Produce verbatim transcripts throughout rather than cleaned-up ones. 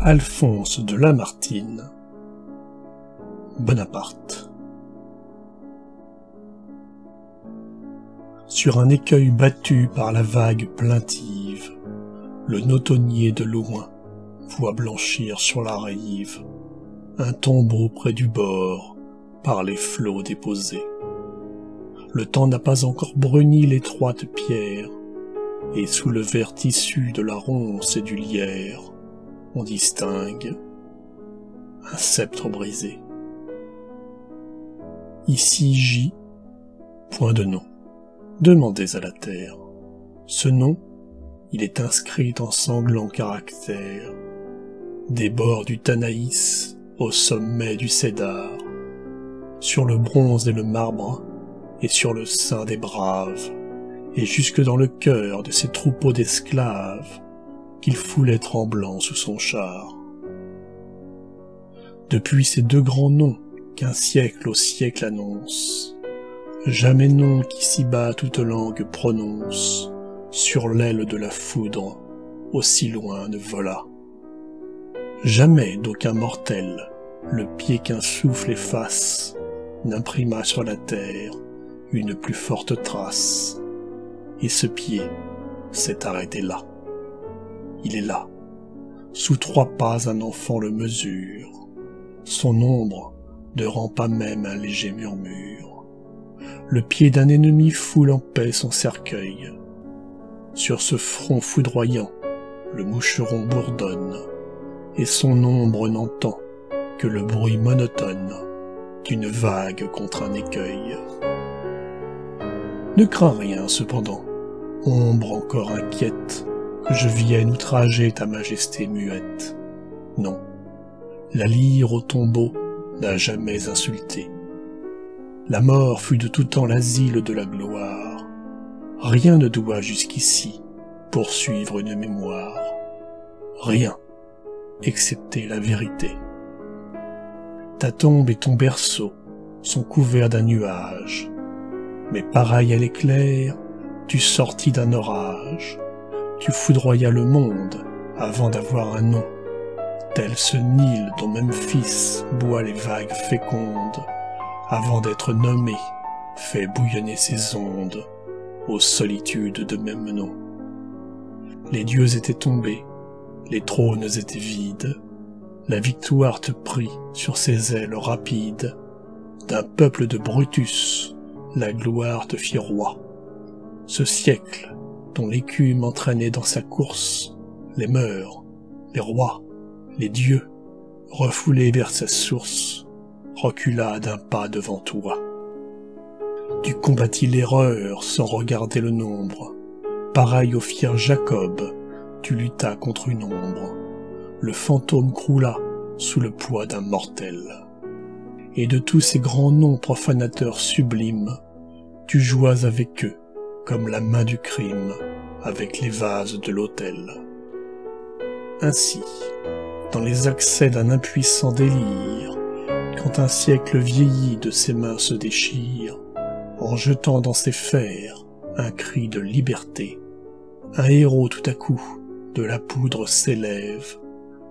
Alphonse de Lamartine. Bonaparte. Sur un écueil battu par la vague plaintive, le notonnier de loin voit blanchir sur la rive un tombeau près du bord par les flots déposés. Le temps n'a pas encore bruni l'étroite pierre, et sous le vert tissu de la ronce et du lierre, on distingue un sceptre brisé. Ici gît, point de nom. Demandez à la terre. Ce nom, il est inscrit en sanglants caractères. Des bords du Tanaïs au sommet du Cédar, sur le bronze et le marbre, et sur le sein des braves, et jusque dans le cœur de ces troupeaux d'esclaves, qu'il foulait tremblant sous son char. Depuis ces deux grands noms qu'un siècle au siècle annonce, jamais nom qu'ici-bas toute langue prononce, sur l'aile de la foudre, aussi loin ne vola. Jamais d'aucun mortel, le pied qu'un souffle efface, n'imprima sur la terre une plus forte trace, et ce pied s'est arrêté là. Il est là, sous trois pas un enfant le mesure, son ombre ne rend pas même un léger murmure. Le pied d'un ennemi foule en paix son cercueil. Sur ce front foudroyant, le moucheron bourdonne, et son ombre n'entend que le bruit monotone d'une vague contre un écueil. Ne crains rien cependant, ombre encore inquiète, que je vienne outrager ta majesté muette. Non, la lyre au tombeau n'a jamais insulté. La mort fut de tout temps l'asile de la gloire. Rien ne doit jusqu'ici poursuivre une mémoire. Rien, excepté la vérité. Ta tombe et ton berceau sont couverts d'un nuage, mais pareil à l'éclair, tu sortis d'un orage. Tu foudroyas le monde avant d'avoir un nom, tel ce Nil dont Memphis boit les vagues fécondes, avant d'être nommé, fait bouillonner ses ondes, aux solitudes de même nom. Les dieux étaient tombés, les trônes étaient vides, la victoire te prit sur ses ailes rapides, d'un peuple de Brutus, la gloire te fit roi. Ce siècle, dont l'écume entraînait dans sa course, les mœurs, les rois, les dieux, refoulés vers sa source, recula d'un pas devant toi. Tu combattis l'erreur sans regarder le nombre. Pareil au fier Jacob, tu luttas contre une ombre. Le fantôme croula sous le poids d'un mortel. Et de tous ces grands noms profanateurs sublimes, tu jouas avec eux, comme la main du crime avec les vases de l'autel. Ainsi, dans les accès d'un impuissant délire, quand un siècle vieilli de ses mains se déchire, en jetant dans ses fers un cri de liberté, un héros tout à coup de la poudre s'élève,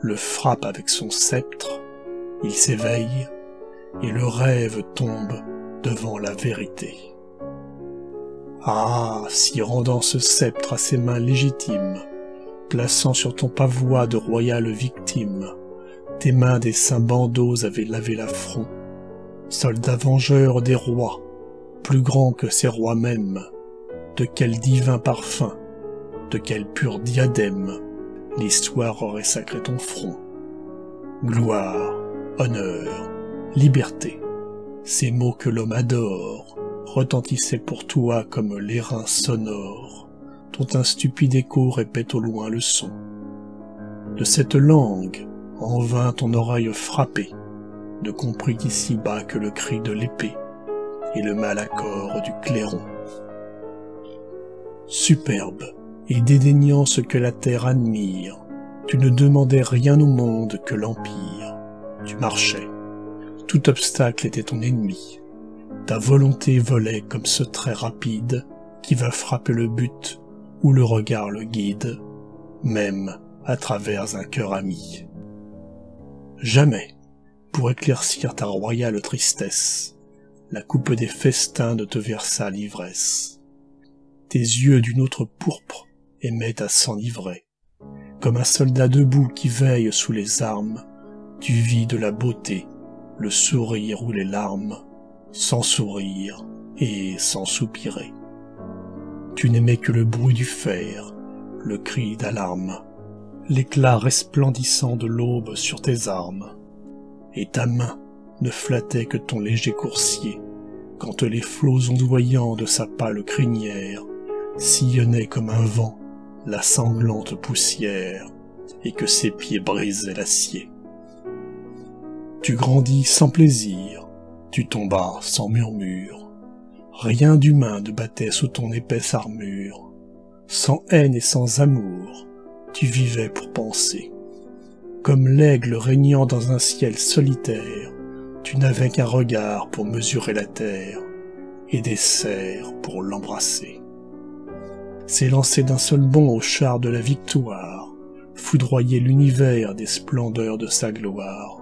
le frappe avec son sceptre, il s'éveille, et le rêve tombe devant la vérité. Ah, si rendant ce sceptre à ses mains légitimes, plaçant sur ton pavois de royale victime, tes mains des saints bandeaux avaient lavé l'affront, soldat vengeur des rois, plus grand que ces rois mêmes, de quel divin parfum, de quel pur diadème, l'histoire aurait sacré ton front. Gloire, honneur, liberté, ces mots que l'homme adore, retentissait pour toi comme l'airain sonore, dont un stupide écho répète au loin le son. De cette langue, en vain ton oreille frappée, ne comprit ici-bas que le cri de l'épée et le mal accord du clairon. Superbe et dédaignant ce que la terre admire, tu ne demandais rien au monde que l'empire. Tu marchais, tout obstacle était ton ennemi. Ta volonté volait comme ce trait rapide qui va frapper le but où le regard le guide, même à travers un cœur ami. jamais, pour éclaircir ta royale tristesse, la coupe des festins de te versa l'ivresse. Tes yeux d'une autre pourpre aimaient à s'enivrer. Comme un soldat debout qui veille sous les armes, tu vis de la beauté, le sourire ou les larmes, sans sourire et sans soupirer. Tu n'aimais que le bruit du fer, le cri d'alarme, l'éclat resplendissant de l'aube sur tes armes, et ta main ne flattait que ton léger coursier, quand les flots ondoyants de sa pâle crinière sillonnaient comme un vent la sanglante poussière, et que ses pieds brisaient l'acier. Tu grandis sans plaisir, tu tombas sans murmure, rien d'humain ne battait sous ton épaisse armure. Sans haine et sans amour, tu vivais pour penser. Comme l'aigle régnant dans un ciel solitaire, tu n'avais qu'un regard pour mesurer la terre, et des serres pour l'embrasser. S'élancer d'un seul bond au char de la victoire, foudroyer l'univers des splendeurs de sa gloire,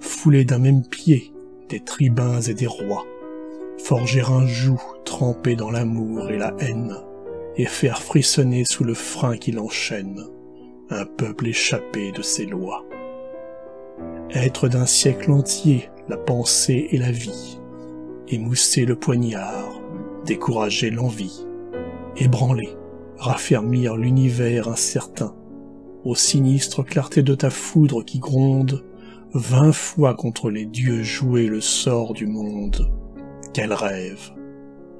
fouler d'un même pied des tribuns et des rois, forger un joug trempé dans l'amour et la haine, et faire frissonner sous le frein qui l'enchaîne un peuple échappé de ses lois. Être d'un siècle entier la pensée et la vie, émousser le poignard, décourager l'envie, ébranler, raffermir l'univers incertain, aux sinistres clartés de ta foudre qui gronde, vingt fois contre les dieux jouer le sort du monde. Quel rêve!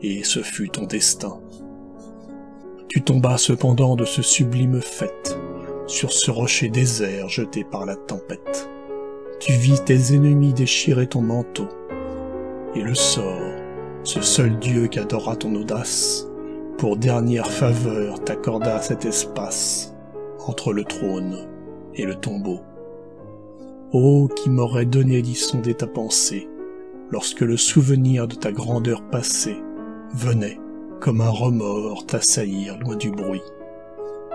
Et ce fut ton destin. Tu tombas cependant de ce sublime faîte, sur ce rocher désert jeté par la tempête. Tu vis tes ennemis déchirer ton manteau, et le sort, ce seul Dieu qu'adora ton audace, pour dernière faveur t'accorda cet espace, entre le trône et le tombeau. Oh, qui m'aurait donné d'y sonder ta pensée, lorsque le souvenir de ta grandeur passée venait, comme un remords, t'assaillir loin du bruit,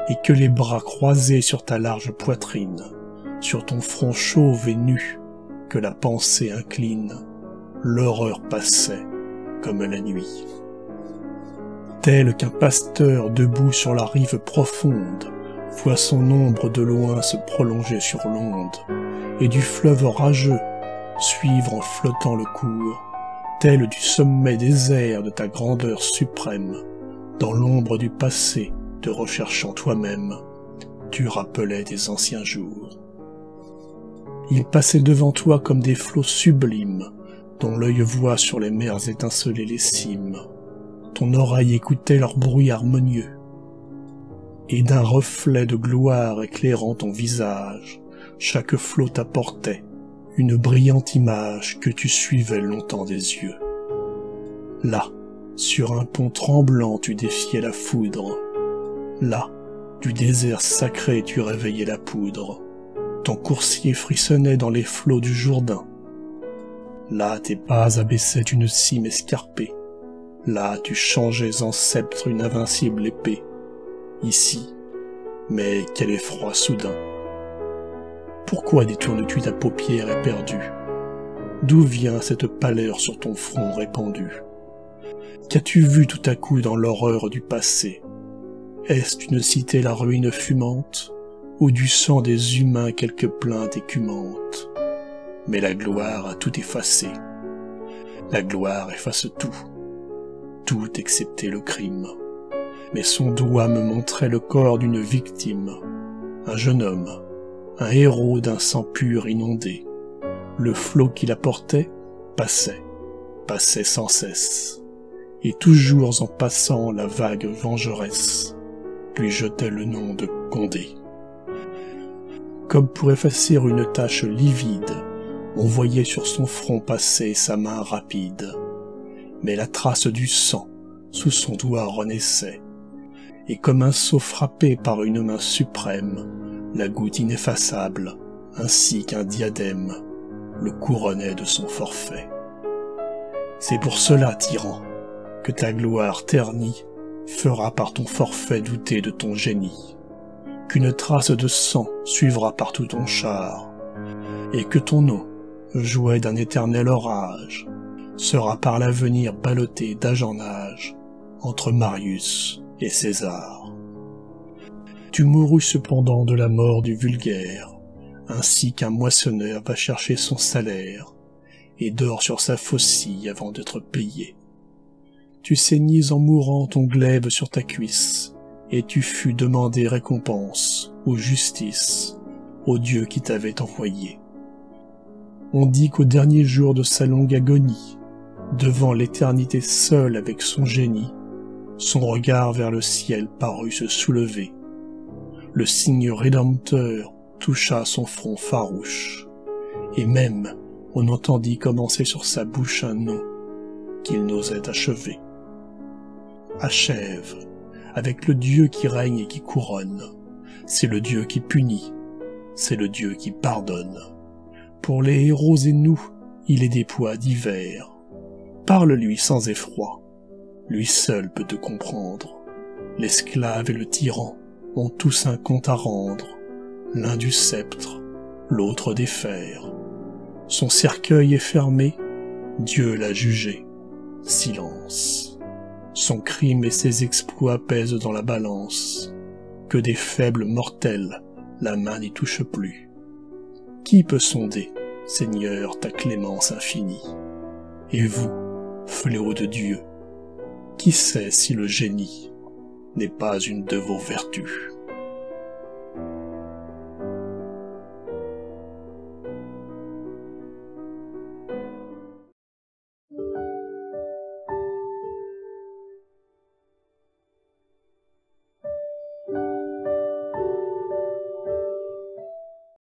et que les bras croisés sur ta large poitrine, sur ton front chauve et nu, que la pensée incline, l'horreur passait comme la nuit. Tel qu'un pasteur debout sur la rive profonde voit son ombre de loin se prolonger sur l'onde, et du fleuve orageux suivre en flottant le cours, tel du sommet désert de ta grandeur suprême, dans l'ombre du passé te recherchant toi-même, tu rappelais tes anciens jours. Ils passaient devant toi comme des flots sublimes, dont l'œil voit sur les mers étinceler les cimes, ton oreille écoutait leur bruit harmonieux, et d'un reflet de gloire éclairant ton visage, chaque flot t'apportait une brillante image que tu suivais longtemps des yeux. Là, sur un pont tremblant, tu défiais la foudre. Là, du désert sacré, tu réveillais la poudre. Ton coursier frissonnait dans les flots du Jourdain. Là, tes pas abaissaient une cime escarpée. Là, tu changeais en sceptre une invincible épée. Ici, mais quel effroi soudain! Pourquoi détournes-tu ta paupière éperdue? D'où vient cette pâleur sur ton front répandue? Qu'as-tu vu tout à coup dans l'horreur du passé? Est-ce une cité la ruine fumante, ou du sang des humains quelques plaintes écumantes? Mais la gloire a tout effacé. La gloire efface tout, tout excepté le crime. Mais son doigt me montrait le corps d'une victime, un jeune homme, un héros d'un sang pur inondé. Le flot qui la portait passait, passait sans cesse, et toujours en passant la vague vengeresse lui jetait le nom de Condé. Comme pour effacer une tache livide, on voyait sur son front passer sa main rapide, mais la trace du sang sous son doigt renaissait, et comme un sceau frappé par une main suprême, la goutte ineffaçable, ainsi qu'un diadème, le couronnait de son forfait. C'est pour cela, tyran, que ta gloire ternie fera par ton forfait douter de ton génie, qu'une trace de sang suivra partout ton char, et que ton nom, jouet d'un éternel orage, sera par l'avenir ballotté d'âge en âge entre Marius et César. Tu mourus cependant de la mort du vulgaire, ainsi qu'un moissonneur va chercher son salaire et dort sur sa faucille avant d'être payé. Tu saignis en mourant ton glaive sur ta cuisse, et tu fus demandé récompense ou justice au Dieu qui t'avait envoyé. On dit qu'au dernier jour de sa longue agonie, devant l'éternité seule avec son génie, son regard vers le ciel parut se soulever. Le signe rédempteur toucha son front farouche, et même on entendit commencer sur sa bouche un nom qu'il n'osait achever. Achève, avec le Dieu qui règne et qui couronne, c'est le Dieu qui punit, c'est le Dieu qui pardonne. Pour les héros et nous, il est des poids divers. Parle-lui sans effroi, lui seul peut te comprendre. L'esclave et le tyran ont tous un compte à rendre, l'un du sceptre, l'autre des fers. Son cercueil est fermé, Dieu l'a jugé. Silence. Son crime et ses exploits pèsent dans la balance. Que des faibles mortels, la main n'y touche plus. Qui peut sonder, Seigneur, ta clémence infinie? Et vous, fléau de Dieu, qui sait si le génie n'est pas une de vos vertus?